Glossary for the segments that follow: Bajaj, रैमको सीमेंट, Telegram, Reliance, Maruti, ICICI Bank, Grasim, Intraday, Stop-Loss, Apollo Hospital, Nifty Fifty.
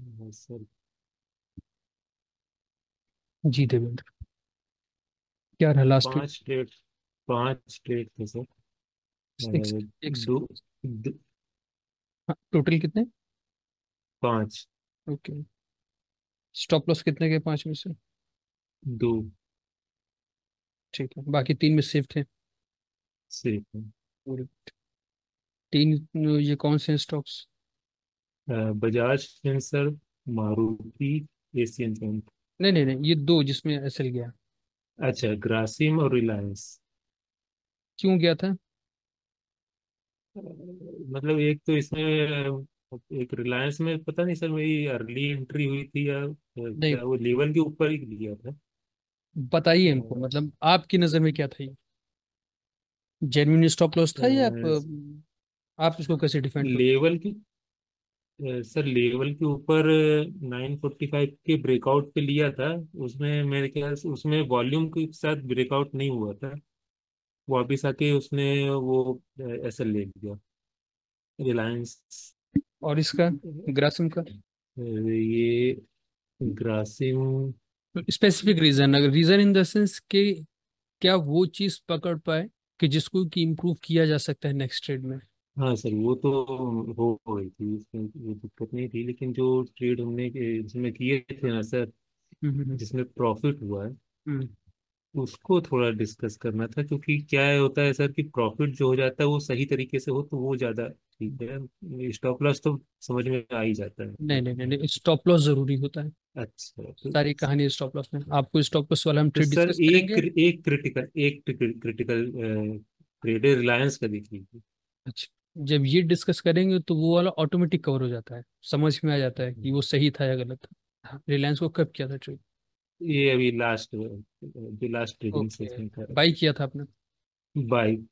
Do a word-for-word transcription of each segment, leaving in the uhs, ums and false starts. हाँ सर जी देवेंद्र, क्या रहा लास्ट वीक? पांच ट्रेड पांच ट्रेड थे सर। एक अ, सेकंड, एक दो, सेकंड। दो हाँ, टोटल कितने? पांच ओके। स्टॉप लॉस कितने के? पांच में से? दो ठीक है, बाकी तीन में सेफ थे सेफ है। पूरे तीन। ये कौन से हैं stocks? Uh, Bajaj फिंसर, Maruti, Asian paint. नहीं नहीं नहीं ये दो जिसमें एसएल गया, अच्छा, ग्रासिम और रिलायंस। क्यों गया था? अ, मतलब एक तो इसमें अ, एक रिलायंस में पता नहीं सर वही अर्ली एंट्री हुई थी या अ, नहीं क्या वो लेवल के ऊपर ही लिया था। बताइए हमको, और मतलब आपकी नज़र में क्या था? ये जेन्युइन स्टॉप लॉस था या आप अ, आप इसको कैसे डिफेंड करोगे? लेवल की अ, सर लेवल के ऊपर नाइन फोर्टी फाइव के ब्रेकआउट पे लिया था। उसमें मेरे ख्याल से उसमें वॉल्यूम के साथ ब्रेकआउट नहीं हुआ था, वापिस आके उसने वो एसएल ले लिया रिलायंस। और इसका ग्रासिम का ये ग्रासिम स्पेसिफिक रीजन, अगर रीजन इन द सेंस कि क्या वो चीज पकड़ पाए कि जिसको कि इम्प्रूव किया जा सकता है नेक्स्ट ट्रेड में? हाँ सर वो तो हो गई थी, इसमें कोई दिक्कत नहीं थी। लेकिन जो ट्रेड हमने के- जिसमें किए थे ना सर, हम्म हम्म, जिसमें प्रॉफिट हुआ है, हम्म। उसको थोड़ा डिस्कस करना था। क्योंकि क्या है होता है सर कि प्रॉफिट जो हो जाता है वो सही तरीके से हो तो वो ज़्यादा ठीक है। स्टॉप लॉस तो समझ में आ ही जाता है। नहीं नहीं नहीं, नहीं स्टॉप लॉस जरूरी होता है, अच्छा तो, सारी कहानी स्टॉप लॉस में। आपको स्टॉप लॉस वाला हम तो ट्रेड सर डिस्कस एक करेंगे। एक क्रिटिकल एक क्रिटिकल ट्रेड रिलायंस का देख लीजिए। अच्छा, जब ये डिस्कस करेंगे तो वो वाला ऑटोमेटिक कवर हो जाता है, समझ में आ जाता है कि वो सही था या गलत था। रिलायंस को कब किया था ट्रेड? ये अभी लास्ट जो लास्ट ट्रेडिंग ओके, सेशन था बाई किया था आपने? बाइक,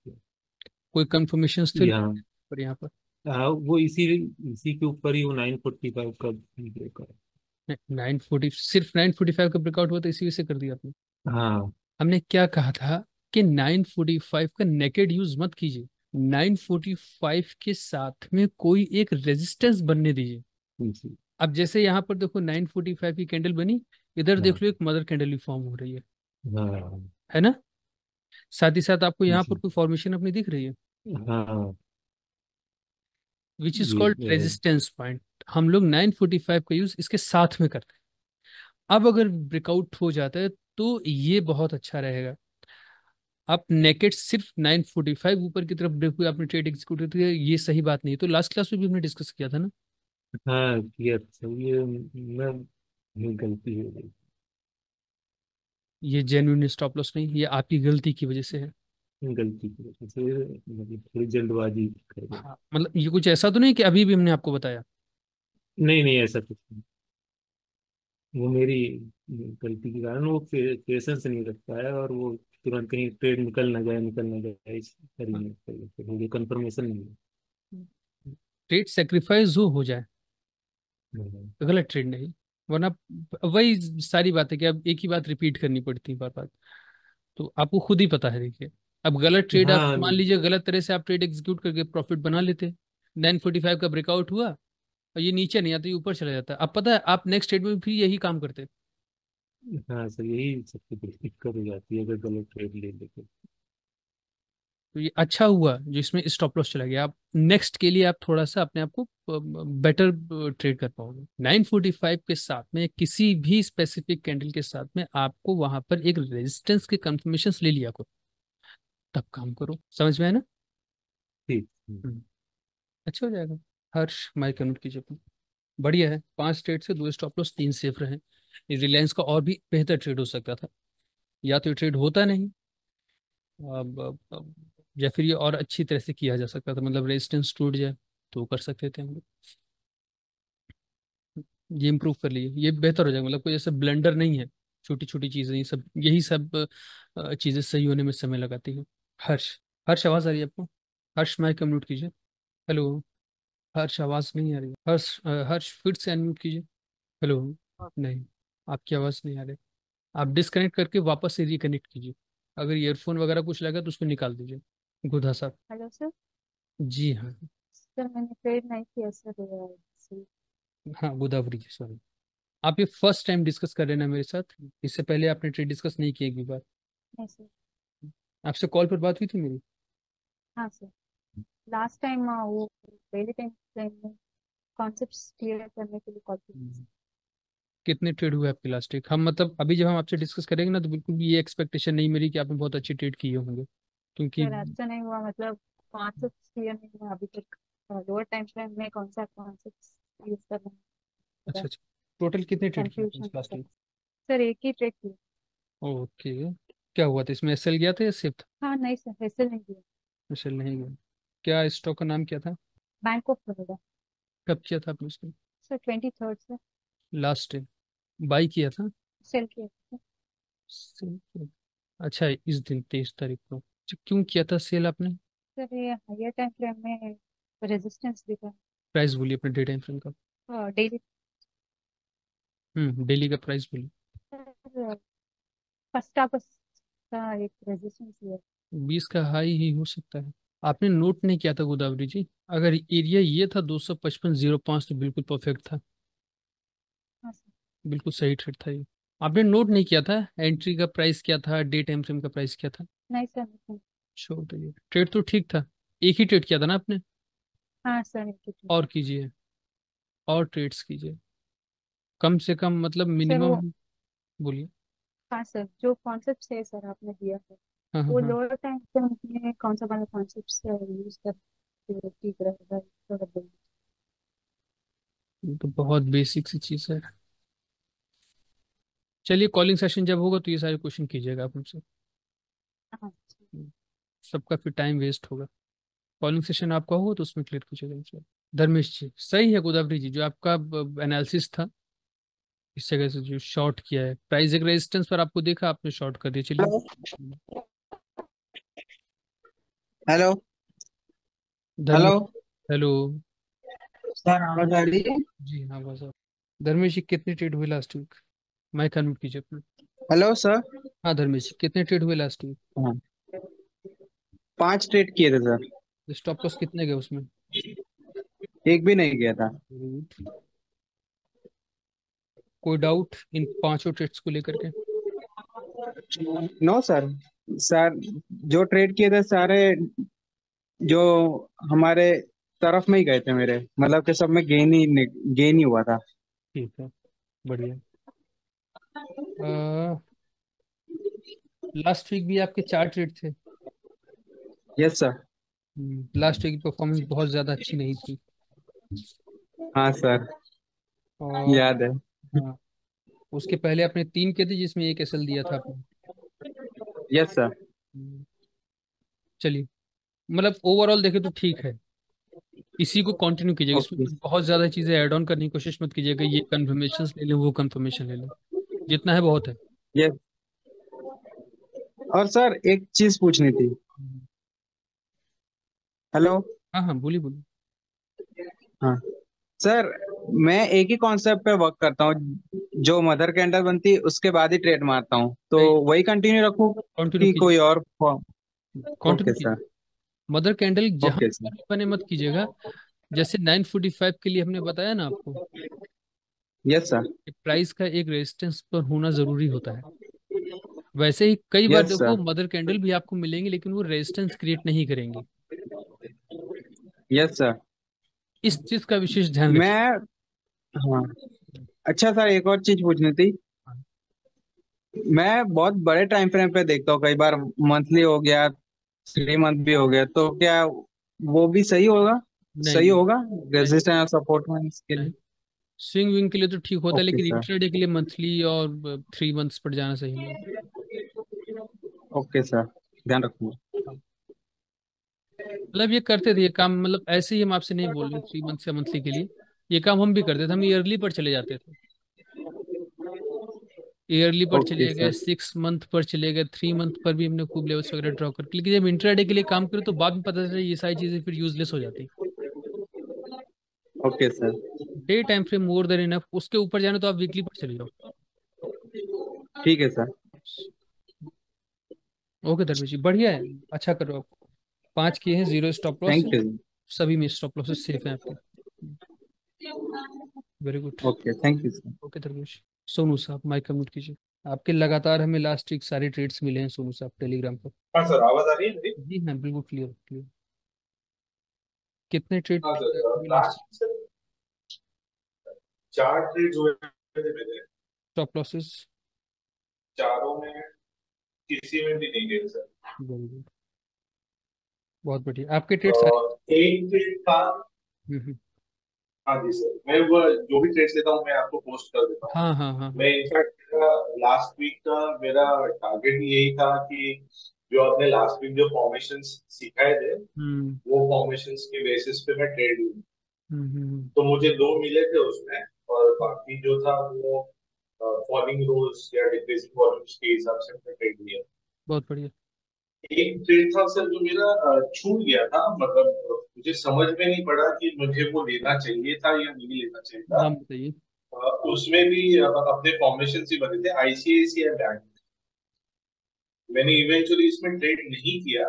कोई कंफर्मेशन थे यहाँ पर यहाँ पर? हाँ, वो इसी इसी के ऊपर ही वो नाइन फोर्टी फाइव का break हुआ। नाइन फोर्टी, सिर्फ नाइन फोर्टी फाइव का ब्रेकआउट हुआ था, इसी वजह से कर दिया आपने। हाँ हमने क्या कहा था कि नाइन फोर्टी फाइव का नेकेड यूज मत कीजिए, नाइन फोर्टी फाइव के साथ में कोई एक रेजिस्टेंस बनने दीजिए। जी, अब जैसे यहाँ पर देखो नाइन फोर्टी फाइव की कैंडल बनी, इधर देख हाँ लो एक मदर कैंडल फॉर्म हो रही है हाँ है ना? साथ ही साथ आपको यहाँ पर जी कोई फॉर्मेशन अपनी दिख रही है, हाँ विच इज ये कॉल्ड अ, रेजिस्टेंस पॉइंट। हम लोग नाइन फोर्टी फाइव का यूज इसके साथ में करते हैं। अब अगर ब्रेकआउट हो जाता है तो ये बहुत अच्छा रहेगा। आप नेकेट सिर्फ नाइन फोर्टी फाइव ऊपर की तरफ ब्रेक हुई, आपने ट्रेड एग्जीक्यूट कर दिया, ये सही बात नहीं है। तो लास्ट क्लास में भी हमने डिस्कस किया था ना। हाँ ये अच्छा, ये मैं ये गलती हो गई। ये जेन्युइन स्टॉप लॉस नहीं, ये आपकी गलती की वजह से है। गलती की वजह से मतलब थोड़ी जल्दबाजी कर गई। हाँ, मतलब ये कुछ ऐसा तो नहीं कि अभी भी हमने आपको बताया। नहीं नहीं ऐसा कुछ नहीं, वो मेरी गलती के कारण वो पेशेंस नहीं रख पाया और वो तुरंत कहीं ट्रेड निकल ना जाए निकल ना जाए इस करी में पड़े। फिर मुझे कंफर्मेशन नहीं ट्रेड सेक्रीफाइस हो हो जाए, मिला। गलत ट्रेड नहीं, वरना वही सारी बात है कि अब एक ही बात रिपीट करनी पड़ती है बार बार। तो आपको खुद ही पता है। देखिए, अब गलत ट्रेड आप हाँ मान लीजिए गलत तरह से आप ट्रेड एग्जीक्यूट करके प्रॉफिट बना लेते, नाइन फोर्टी फाइव का ब्रेकआउट हुआ और ये नीचे नहीं आता, ये ऊपर चला जाता। अब पता है आप नेक्स्ट ट्रेड में भी यही काम करते। हाँ सर यही सबसे बड़ी दिक्कत हो जाती है अगर गलत ट्रेड ले लेते। तो ये अच्छा हुआ जो इसमें स्टॉप लॉस चला गया। आप नेक्स्ट के लिए आप थोड़ा सा अपने आप को बेटर ट्रेड कर पाओगे। नाइन फोर्टी फाइव के साथ में किसी भी स्पेसिफिक कैंडल के साथ में आपको वहां पर एक रेजिस्टेंस के कंफर्मेशन ले लिया करो, तब काम करो। समझ में आया ना? ठीक ठीक। हम्म। अच्छा हो जाएगा। हर्ष, माइक कन्वर्ट कीजिए अपना। बढ़िया है, पांच ट्रेड से दो स्टॉप लॉस, तीन सेफ रहे। रिलायंस का और भी बेहतर ट्रेड हो सकता था, या तो ये ट्रेड होता नहीं, अब, अब, अब, या फिर ये और अच्छी तरह से किया जा सकता था, मतलब रेजिस्टेंस टूट जाए तो कर सकते थे हम लोग। ये इम्प्रूव कर लिए, ये बेहतर हो जाएगा। मतलब कोई ऐसा ब्लेंडर नहीं है, छोटी छोटी चीजें, ये सब यही सब अ, चीजें सही होने में समय लगाती हैं। हर्ष, हर्ष आवाज आ रही है आपको? हर्ष, माइक अनम्यूट कीजिए। हेलो हर्ष, आवाज नहीं आ रही। हर्ष अ, हर्ष फिर से अनम्यूट कीजिए। हेलो, नहीं, आपकी आवाज़ नहीं आ रही। आप डिस्कनेक्ट करके वापस से रिकनेक्ट कीजिए। अगर ईयरफोन वगैरह कुछ लगा तो उसको निकाल दीजिए। गुधा साहब हेलो सर जी हाँ, सर मैंने ट्रेड नहीं किया सर। हाँ गोदावरी जी, सॉरी आप ये फर्स्ट टाइम डिस्कस कर रहे हैं ना मेरे साथ, इससे पहले आपने ट्रेड डिस्कस नहीं किया एक भी बार। नहीं सर, आपसे कॉल पर बात हुई थी मेरी? हाँ सर, लास्ट टाइम वो पहले टाइम कॉन्सेप्ट्स क्लियर करने के लिए कॉल की थी। कितने ट्रेड हुए आपके लास्ट वीक? हम मतलब अभी जब हम आपसे डिस्कस करेंगे ना तो बिल्कुल भी ये एक्सपेक्टेशन नहीं मेरी कि आपने बहुत अच्छे ट्रेड किए होंगे, क्योंकि सर अच्छा नहीं हुआ, मतलब कॉन्सेप्ट्स क्लियर नहीं हुआ अभी तक। लोअर टाइम फ्रेम में कौन सा कॉन्सेप्ट्स यूज करना है? अच्छा अच्छा टोटल कितने ट्रेड किए कंफ्यूजन लास्ट वीक? सर एक ही ट्रेड किया। ओके, क्या हुआ था इसमें? एसएल गया था या सिप था? हाँ नहीं सर, एसएल नहीं गया। एसएल नहीं गया। क्या स्टॉक का नाम क्या था? Bank of Baroda. कब किया था आपने इसको? Sir twenty third sir last day. Buy किया था? सेल किया था। सेल किया। अच्छा इस दिन तेईस तारीख को। क्यों किया था सेल आपने? सर ये हायर टाइम फ्रेम में रेजिस्टेंस दिखा। प्राइस बोलिए अपने डे टाइम फ्रेम का। हाँ डेली, हम्म डेली का प्राइस बोलिए। सर फर्स्ट ऑफ का एक रेजिस्टेंस है, बीस का हाई ही हो सकता है। आपने नोट नहीं किया था गोदावरी जी, अगर एरिया ये था दो सौ पचपन जीरो पाँच तो बिल्कुल परफेक्ट था। हाँ सर बिल्कुल सही ट्रेड था ये। आपने नोट नहीं किया था एंट्री का प्राइस क्या था, डे टाइम फ्रेम का प्राइस क्या था? नहीं सर नहीं। छोड़ दीजिए, ट्रेड तो ठीक था, एक ही ट्रेड किया था ना आपने? हाँ सर एक ही ट्रेड। और कीजिए, और ट्रेड्स कीजिए कम से कम, मतलब वो मिनिमम बोलिए। हाँ सर जो कॉन्सेप्ट है सर आपने दिया है हाँ हाँ वो हाँ लोअर टाइम फ्रेम में कौन सा वाला कॉन्सेप्ट यूज करके ठीक रहेगा थोड़ा बोलिए। ये तो बहुत बेसिक सी चीज़ है। चलिए कॉलिंग सेशन जब होगा तो ये सारे क्वेश्चन कीजिएगा आप मुझसे, हाँ सर। सबका फिर टाइम वेस्ट होगा। कॉलिंग सेशन आपका होगा तो उसमें क्लियर कीजिएगा मुझसे। धर्मेश जी सही है गोदावरी जी, जो आपका एनालिसिस था इस जगह से जो शॉर्ट किया है, प्राइस एक रेजिस्टेंस पर आपको देखा, आपने शॉर्ट कर दिया। चलिए hello hello hello Dharmesh, hello sir, आवाज आ रही है? जी हाँ बस आप। धर्मेश जी कितने ट्रेड हुए लास्ट वीक? माइक अनम्यूट कीजिए अपना। Hello sir. हाँ धर्मेश जी कितने ट्रेड हुए लास्ट वीक? हाँ पांच ट्रेड किए थे सर, स्टॉप लॉस कितने गए उसमें? एक भी नहीं गया था। Good. कोई डाउट इन पांचों ट्रेड्स को लेकर के? नो सर, सर जो ट्रेड किए थे सारे जो हमारे तरफ में ही गए थे मेरे, मतलब के सब में गेन ही गेन ही हुआ था। ठीक है बढ़िया। लास्ट वीक भी आपके चार ट्रेड थे। Yes sir. लास्ट वीक की परफॉर्मेंस बहुत ज़्यादा अच्छी नहीं थी हाँ सर और याद है। हाँ उसके पहले आपने तीन किए थे जिसमें एक एसएल दिया था आपने। Yes sir. हम्म, चलिए मतलब ओवरऑल देखें तो ठीक है, इसी को कंटिन्यू कीजिएगा, इसमें ओके कुछ बहुत ज़्यादा चीज़ें ऐड ऑन करने की कोशिश मत कीजिएगा। ये कन्फर्मेशन ले लें, वो कन्फर्मेशन ले लें, जितना है बहुत है। यस। और सर एक चीज पूछनी थी। हम्म, हेलो हाँ हाँ बोलिए बोलिए। हाँ सर, मैं एक ही कॉन्सेप्ट पे वर्क करता हूँ, जो मदर कैंडल बनती है उसके बाद ही ट्रेड मारता हूँ, तो नहीं वही कंटिन्यू रखूँ कंटिन्यू कि कोई कीजिए, और फॉर्म? कंटिन्यू ओके कीजिए। सर मदर कैंडल जहाँ ओके सर भी बने मत कीजिएगा, जैसे नाइन फोर्टी फाइव के लिए हमने बताया ना आपको यस सर कि प्राइस का एक रेजिस्टेंस पर होना ज़रूरी होता है, वैसे ही कई बार यस देखो सर मदर कैंडल भी आपको मिलेंगे लेकिन वो रेजिस्टेंस क्रिएट नहीं करेंगे। यस सर इस चीज़ का विशेष ध्यान मैं रखिए। हाँ अच्छा सर, एक और चीज पूछनी थी। मैं बहुत बड़े टाइम फ्रेम पे देखता हूँ, कई बार मंथली हो गया, थ्री मंथ भी हो गया, तो क्या वो भी सही होगा? नहीं सही नहीं होगा नहीं रेजिस्टेंस और सपोर्ट में इसके नहीं लिए? स्विंग विंग के लिए तो ठीक होता है, ओके लेकिन सर इंट्राडे के लिए मंथली और थ्री मंथ्स पर जाना सही नहीं है। ओके सर ध्यान रखूंगा। हाँ, मतलब ये करते थे ये काम, मतलब ऐसे ही हम आपसे नहीं बोल रहे थ्री मंथ्स या मंथली के लिए, ये काम हम भी करते थे। हम ईयरली पर चले जाते थे, ईयरली पर ओके चले गए, सर सिक्स मंथ पर चले गए, थ्री मंथ पर भी हमने खूब लेवल्स वगैरह ड्रॉ करके, लेकिन जब इंट्राडे के लिए काम करें तो बाद में पता चले ये सारी चीज़ें फिर यूजलेस हो जाती। Okay sir day time frame more than enough, उसके ऊपर जाना तो आप वीकली पर चले जाओ। ठीक है सर ओके धर्मेश जी बढ़िया है, अच्छा करो आप। पांच किए हैं, जीरो स्टॉप लॉस है, थैंक यू सभी में स्टॉप लॉसेस सेफ हैं आपके। Very good, okay thank you sir. Okay Dharmesh. Sonu साहब माइक कम्यूट कीजिए। आपके लगातार हमें लास्ट वीक सारे ट्रेड्स मिले हैं सोनू साहब टेलीग्राम पर। हाँ सर आवाज आ रही है मेरी? जी हाँ बिल्कुल क्लियर क्लियर। कितने ट्रेड? हाँ सर लास्ट चार ट्रेड हुए थे मेरे। स्टॉप लॉसेस चारों में किसी में भी नहीं गए सर। बिल्कुल बहुत बढ़िया। आपके ट्रेड सारे एक ट्रेड था। हाँ जी सर मैं वो जो भी ट्रेड लेता हूँ मैं आपको पोस्ट कर देता हूँ। हाँ हाँ हाँ मैं इनफैक्ट लास्ट वीक का मेरा टारगेट यही था कि जो आपने लास्ट वीक जो फॉर्मेशंस सिखाए थे वो फॉर्मेशंस के बेसिस पे मैं ट्रेड लूँ। तो मुझे दो मिले थे उसमें और बाकी जो था वो फॉलिंग रोज या डिक्रीजिंग वॉल्यूम्स के हिसाब से मैंने ट्रेड लिया। बहुत बढ़िया। एक ट्रेड था सर जो मेरा छूट गया था, मतलब मुझे समझ में नहीं पड़ा कि मुझे वो लेना चाहिए था या नहीं लेना चाहिए था। नाम बताइए। उसमें भी अपने फॉर्मेशन से बने थे आईसीआईसीआई बैंक। मैंने इवेंचुअली इसमें ट्रेड नहीं किया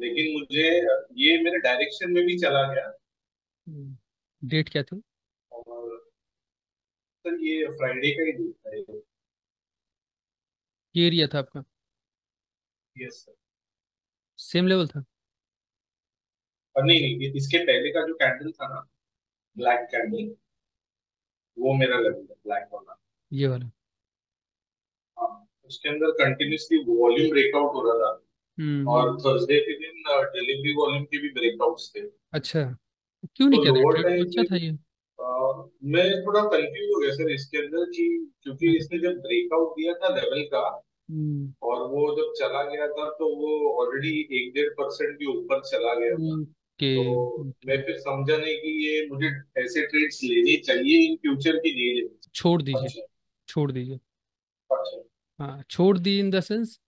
लेकिन मुझे ये मेरे डायरेक्शन में भी चला गया। डेट क्या थी? और सर ये फ्राइडे का ही डेट था। ये एरिया था आपका? Yes sir. सेम लेवल था? नहीं नहीं, इसके पहले का जो कैंडल था ना ब्लैक कैंडल वो मेरा लेवल था, ब्लैक वाला ये वाला। हाँ, उसके अंदर कंटिन्यूअसली वॉल्यूम ब्रेकआउट हो रहा था और थर्सडे के दिन डिलीवरी वॉल्यूम के भी ब्रेकआउट्स थे। अच्छा क्यों नहीं कर रहे? अच्छा था ये। Uh, मैं थोड़ा कंफ्यूज हो गया सर इसके अंदर कि क्योंकि इसने जब ब्रेकआउट दिया था लेवल का और वो जब चला गया था तो वो ऑलरेडी एक डेढ़ परसेंट के ऊपर चला गया था। okay. तो मैं फिर समझा नहीं कि ये मुझे ऐसे ट्रेड्स लेने चाहिए इन फ्यूचर की लिए। छोड़ दीजिए छोड़ दीजिए। हाँ छोड़ दी इन द सेंस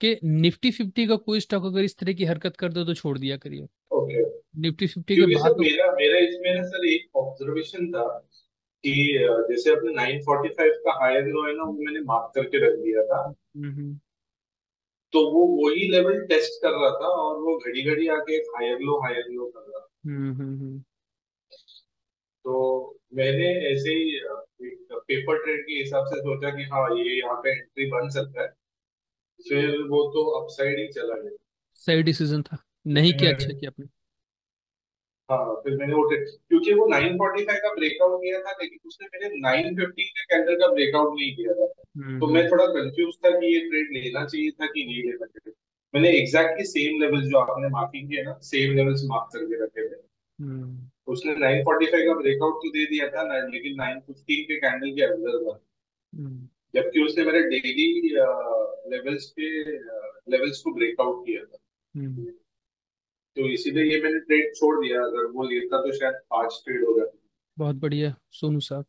कि निफ्टी फिफ्टी का कोई स्टॉक अगर इस तरह की हरकत कर दो तो छोड़ दिया करिए। okay. निफ्टी फिफ्टी के बाद मेरा मेरा इसमें ना सर एक ऑब्जर्वेशन था कि जैसे अपने नाइन फोर्टी फाइव का हाई एंड लो है ना वो मैंने मार्क करके रख दिया था। तो वो वही लेवल टेस्ट कर रहा था और वो घड़ी घड़ी आके हायर लो हायर लो कर रहा था। तो मैंने ऐसे ही एक पेपर ट्रेड के हिसाब से सोचा कि हाँ ये यहाँ पे एंट्री बन सकता है, फिर वो तो अपसाइड ही चला गया। सही डिसीजन था, नहीं किया अच्छा किया आपने। हाँ फिर मैंने वो क्योंकि वो नाइन फोर्टी फाइव का ब्रेकआउट किया था लेकिन उसने मेरे नाइन फिफ्टी के कैंडल का ब्रेकआउट नहीं किया था। तो मैं थोड़ा कंफ्यूज था कि ये ट्रेड लेना चाहिए था कि नहीं लेना चाहिए। मैंने एग्जैक्टली सेम लेवल्स जो आपने मार्किंग किया ना सेम लेवल्स मार्क करके रखे थे। उसने नाइन फोर्टी फाइव का ब्रेकआउट तो दे दिया था लेकिन नाइन फिफ्टीन के कैंडल के अंदर था, जबकि उसने मेरे डेली लेवल्स के लेवल्स को ब्रेकआउट किया था। तो इसीलिए ये मैंने ट्रेड छोड़ दिया, अगर वो लेता तो शायद पांच ट्रेड हो जाते। बहुत बढ़िया सोनू साहब,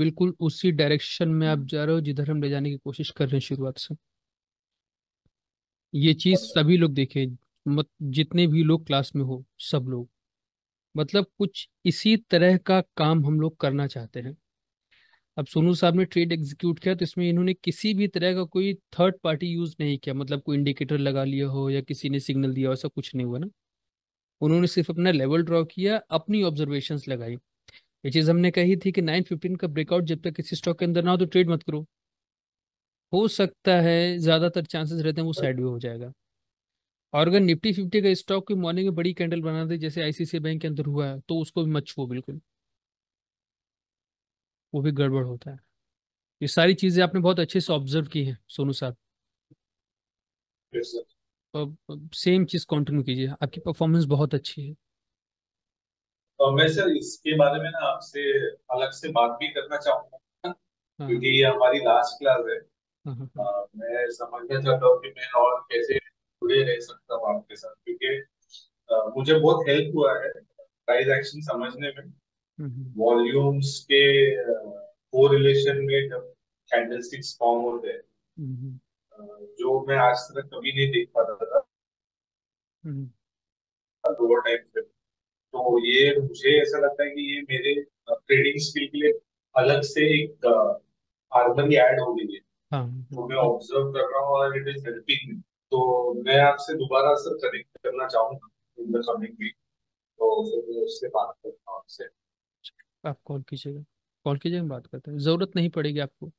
बिल्कुल उसी डायरेक्शन में आप जा रहे हो जिधर हम ले जाने की कोशिश कर रहे हैं शुरुआत से। ये चीज सभी लोग देखें, मत जितने भी लोग क्लास में हो सब लोग, मतलब कुछ इसी तरह का काम हम लोग करना चाहते हैं। अब सोनू साहब ने ट्रेड एग्जीक्यूट किया तो इसमें इन्होंने किसी भी तरह का कोई थर्ड पार्टी यूज नहीं किया, मतलब कोई इंडिकेटर लगा लिया हो या किसी ने सिग्नल दिया हो, ऐसा कुछ नहीं हुआ ना। उन्होंने सिर्फ अपना लेवल ड्रॉ किया, अपनी ऑब्जर्वेशंस लगाई। ये चीज़ हमने कही थी कि नाइन फिफ्टीन का ब्रेकआउट जब तक किसी स्टॉक के अंदर ना हो तो ट्रेड मत करो। हो सकता है ज़्यादातर चांसेस रहते हैं वो साइड वे हो जाएगा। और अगर निफ्टी फिफ्टी का स्टॉक की मॉर्निंग में बड़ी कैंडल बना दे जैसे आईसीआईसीआई बैंक के अंदर हुआ है तो उसको भी मत छुओ बिल्कुल, वो भी गड़बड़ होता है। ये सारी चीजें आपने बहुत अच्छे से ऑब्जर्व की हैं सोनू साहब। yes, अब, अब सेम चीज कंटिन्यू कीजिए, आपकी परफॉर्मेंस बहुत अच्छी है। तो मैं सर इसके बारे में ना आपसे अलग से बात भी करना चाहूंगा क्योंकि ये हमारी लास्ट क्लास है। आ, मैं समझना चाहता हूँ कि मैं और कैसे जुड़े रह सकता हूँ आपके साथ, क्योंकि मुझे बहुत हेल्प हुआ है प्राइस एक्शन समझने में, वॉल्यूम्स के कोरिलेशन में जब कैंडलस्टिक्स फॉर्म होते हैं जो मैं आज तक कभी नहीं देख पाता था लोअर टाइम पे। तो ये मुझे ऐसा लगता है कि ये मेरे ट्रेडिंग स्किल के लिए अलग से एक आर्मरी ऐड हो गई है जो मैं ऑब्जर्व कर रहा हूँ और इट इज हेल्पिंग। तो मैं आपसे दोबारा सर कनेक्ट करना चाहूंगा इन द कमिंग वीक, तो फिर मैं उससे बात करता हूँ आपसे। आप कॉल कीजिएगा, कॉल कीजिएगा, हम बात करते हैं। ज़रूरत नहीं पड़ेगी आपको,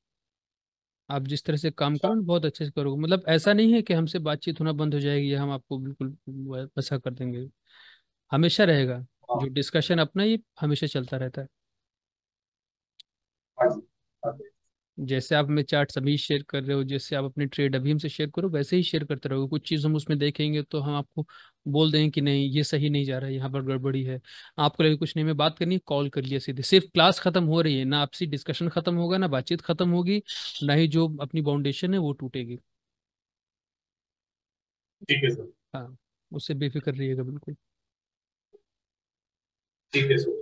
आप जिस तरह से काम करो बहुत अच्छे से करोगे। मतलब ऐसा नहीं है कि हमसे बातचीत होना बंद हो जाएगी या हम आपको बिल्कुल ऐसा कर देंगे, हमेशा रहेगा जो डिस्कशन अपना, ये हमेशा चलता रहता है। जैसे आप हमें चार्ट अभी शेयर कर रहे हो, जैसे आप अपने ट्रेड अभी हमसे शेयर करो, वैसे ही शेयर करते रहोगे। कुछ चीज़ हम उसमें देखेंगे तो हम आपको बोल देंगे कि नहीं ये सही नहीं जा रहा है, यहाँ पर गड़बड़ी है, आपको लगे कुछ नहीं में बात करनी है, कॉल कर लिए सीधे। सिर्फ क्लास खत्म हो रही है ना, आपसी डिस्कशन खत्म होगा, ना बातचीत खत्म होगी, ना ही जो अपनी फाउंडेशन है वो टूटेगी। ठीक है सर। हाँ, उससे बेफिक्र रहिएगा बिल्कुल। ठीक है सर।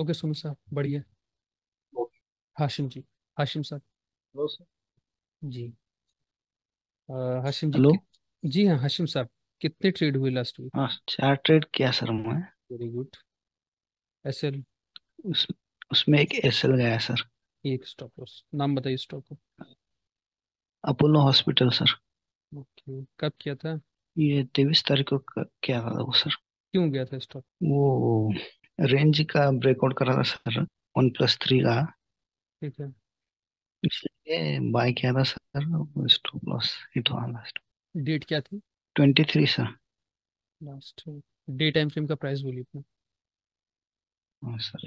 ओके सुन साहब, बढ़िया। हाशिम जी, हाशिम साहब। Hello sir ji. आ, हाशिम जी। हेलो जी। हाँ हाशिम साहब, कितने ट्रेड हुए लास्ट वीक? हाँ, चार ट्रेड किया सर मैं। Very good. एसएल उस, उसमें एक एसएल गया सर, एक स्टॉप लॉस। नाम बताइए स्टॉक का। Apollo hospital sir. ओके, कब किया था ये? तेईस तारीख को किया था वो सर। क्यों गया था स्टॉक? वो रेंज का ब्रेकआउट कर रहा था सर, वन प्लस थ्री का। ठीक है, ये बाय किया था सर, स्टॉप लॉस हिट हुआ। लास्ट डेट क्या थी? तेईस sir. Last day time frame का प्राइस बोलिए अपना। सर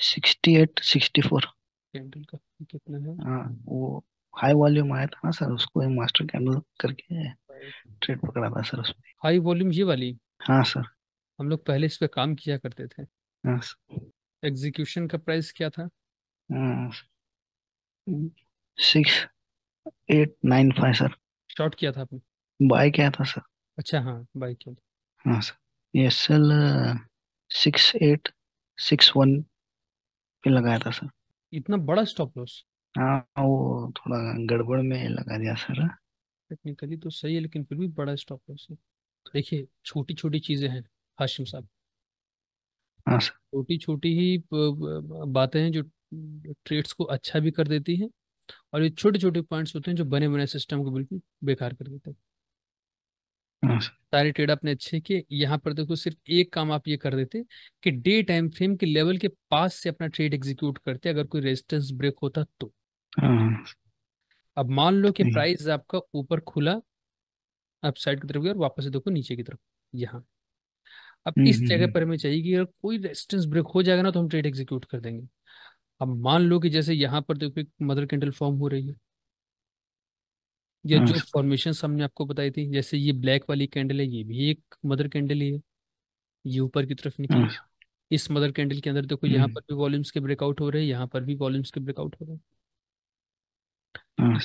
अड़सठ चौंसठ कैंडल का कितना है? हाँ, वो हाई वॉल्यूम आया था ना सर, उसको मास्टर कैंडल करके ट्रेड पकड़ा था सर उसमें। हाई वॉल्यूम ये वाली? हाँ सर, हम लोग पहले इस पे काम किया करते थे। एग्जीक्यूशन का प्राइस क्या था? Six eight nine five sir. Short किया था आपने? बाय किया था सर। अच्छा हाँ, बाय किया था। हाँ सर, ये sell six eight six one पे लगाया था सर। इतना बड़ा स्टॉप लॉस? हाँ, वो थोड़ा गड़बड़ में लगा दिया सर। टेक्निकली तो सही है लेकिन फिर भी बड़ा स्टॉप लॉस है। देखिए छोटी छोटी चीजें हैं हाशिम साहब, छोटी छोटी ही बातें हैं जो ट्रेड्स को अच्छा भी कर देती हैं, और ये छोटे छोटे पॉइंट्स होते हैं जो बने बने सिस्टम को बिल्कुल बेकार कर देते हैं। सारे ट्रेड आपने अच्छे किए। यहाँ पर देखो, सिर्फ एक काम आप ये कर देते कि डे टाइम फ्रेम के लेवल के पास से अपना ट्रेड एग्जीक्यूट करते, अगर कोई रेजिस्टेंस ब्रेक होता तो। अब मान लो कि प्राइस आपका ऊपर खुला, आप साइड की तरफ गया और वापस से देखो नीचे की तरफ। यहाँ अब इस जगह पर हमें चाहिए कि अगर कोई रेजिस्टेंस ब्रेक हो जाएगा ना तो हम ट्रेड एग्जीक्यूट कर देंगे। अब मान लो कि जैसे यहाँ पर देखो एक मदर कैंडल फॉर्म हो रही है, या जो फॉर्मेशन हमने आपको बताई थी, जैसे ये ब्लैक वाली कैंडल है, ये भी एक मदर कैंडल ही है, ये ऊपर की तरफ निकली। इस मदर कैंडल के अंदर देखो यहाँ पर भी वॉल्यूम्स के ब्रेकआउट हो रहे हैं, यहाँ पर भी वॉल्यूम्स के ब्रेकआउट हो रहे हैं।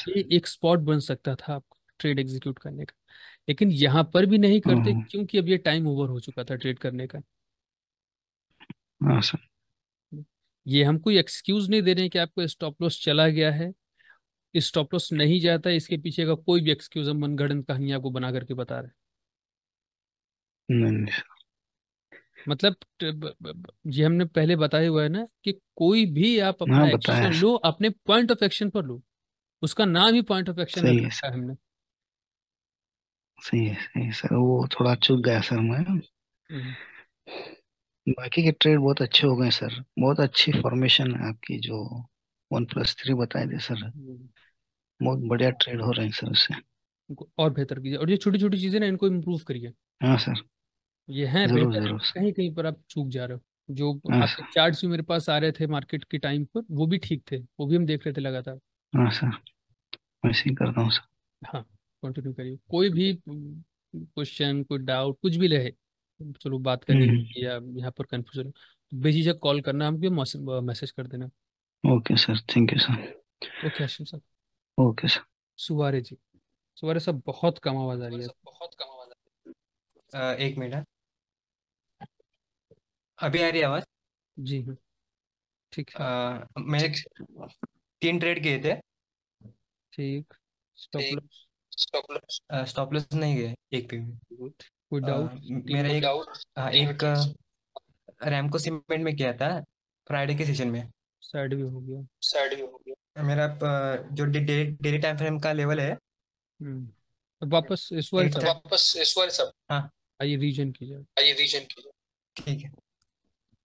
ये एक स्पॉट बन सकता था आपको ट्रेड एग्जीक्यूट करने का, लेकिन यहाँ पर भी नहीं करते क्योंकि अब ये टाइम ओवर हो चुका था ट्रेड करने का। ये हम कोई एक्सक्यूज नहीं दे रहे हैं कि आपको स्टॉप लॉस चला गया है, स्टॉप लॉस नहीं जाता है, इसके पीछे का कोई भी एक्सक्यूज हम मनगढ़ंत कहानी आपको बना करके बता रहे हैं। मतलब ये हमने पहले बताया हुआ है ना कि कोई भी आप अपना एक्शन लो अपने पॉइंट ऑफ एक्शन पर लो, उसका नाम ही पॉइंट ऑफ एक्शन है। हमने सही है, सही है सर। वो थोड़ा चूक गया सर मैं, बाकी के ट्रेड बहुत अच्छे हो गए सर। बहुत अच्छी फॉर्मेशन है आपकी जो वन प्लस थ्री बताए थे सर, बहुत बढ़िया ट्रेड हो रहे हैं सर, उससे और बेहतर कीजिए। और ये छोटी छोटी चीजें ना, इनको इम्प्रूव करिए। हाँ सर, ये है जरूर, जरूर, कहीं कहीं पर आप चूक जा रहे हो। जो आपके चार्ट्स भी मेरे पास आ रहे थे मार्केट के टाइम पर, वो भी ठीक थे, वो भी हम देख रहे थे लगातार। हाँ सर, वैसे ही करता हूँ सर। हाँ, कंटिन्यू करिए। कोई भी क्वेश्चन, कोई डाउट, कुछ भी रहे, चलो बात करेंगे या यहाँ पर कंफ्यूजन, बेझिझक कॉल करना, हमको मैसेज कर देना। Okay sir, thank you sir. Okay Hashim sir. Okay sir. सुवारे ji, सुवारे sir बहुत कम आवाज आ रही है, बहुत कम आवाज आ रही है। एक मिनट, अभी आ रही है आवाज? जी हाँ, ठीक है। मैंने तीन ट्रेड किए थे। ठीक, स्टॉप लॉस स्टॉप लॉस नहीं गए एक पे भी। कोई डाउट? मेरा एक डाउट एक रैमको सीमेंट में किया था फ्राइडे के सेशन में, साइड भी हो गया साइड भी हो गया मेरा। जो डेली टाइम फ्रेम का लेवल है वापस इस बार, वापस इस बार सब। हाँ, आइए रीजन कीजिए, आइए रीजन कीजिए, ठीक है।